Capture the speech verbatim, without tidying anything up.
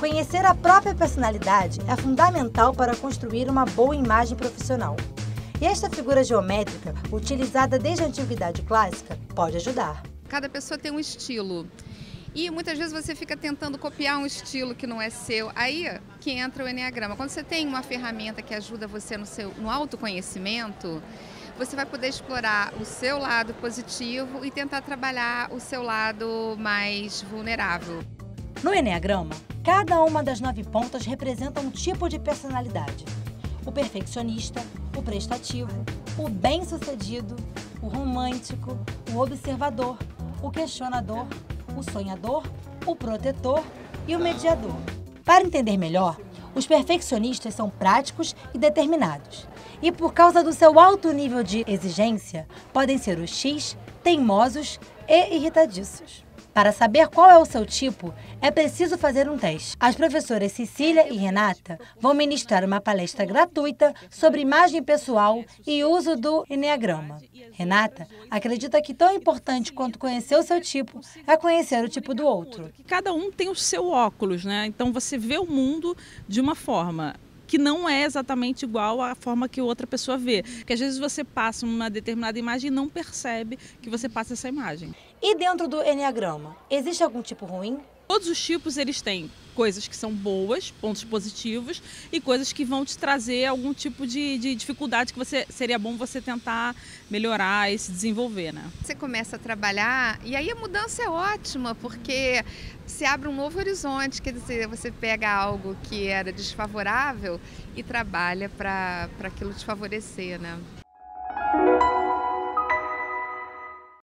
Conhecer a própria personalidade é fundamental para construir uma boa imagem profissional. E esta figura geométrica, utilizada desde a antiguidade clássica, pode ajudar. Cada pessoa tem um estilo. E muitas vezes você fica tentando copiar um estilo que não é seu, aí que entra o Eneagrama. Quando você tem uma ferramenta que ajuda você no, seu, no autoconhecimento, você vai poder explorar o seu lado positivo e tentar trabalhar o seu lado mais vulnerável. No Eneagrama, cada uma das nove pontas representa um tipo de personalidade. O perfeccionista, o prestativo, o bem-sucedido, o romântico, o observador, o questionador, o sonhador, o protetor e o mediador. Para entender melhor, os perfeccionistas são práticos e determinados. E por causa do seu alto nível de exigência, podem ser os X, teimosos e irritadiços. Para saber qual é o seu tipo, é preciso fazer um teste. As professoras Cecília e Renata vão ministrar uma palestra gratuita sobre imagem pessoal e uso do Eneagrama. Renata acredita que tão importante quanto conhecer o seu tipo é conhecer o tipo do outro. Cada um tem o seu óculos, né? Então você vê o mundo de uma forma que não é exatamente igual à forma que outra pessoa vê. Porque às vezes você passa uma determinada imagem e não percebe que você passa essa imagem. E dentro do Eneagrama, existe algum tipo ruim? Todos os tipos eles têm coisas que são boas, pontos positivos, e coisas que vão te trazer algum tipo de, de dificuldade que você, seria bom você tentar melhorar e se desenvolver, né? Você começa a trabalhar e aí a mudança é ótima, porque se abre um novo horizonte, quer dizer, você pega algo que era desfavorável e trabalha para aquilo te favorecer, né?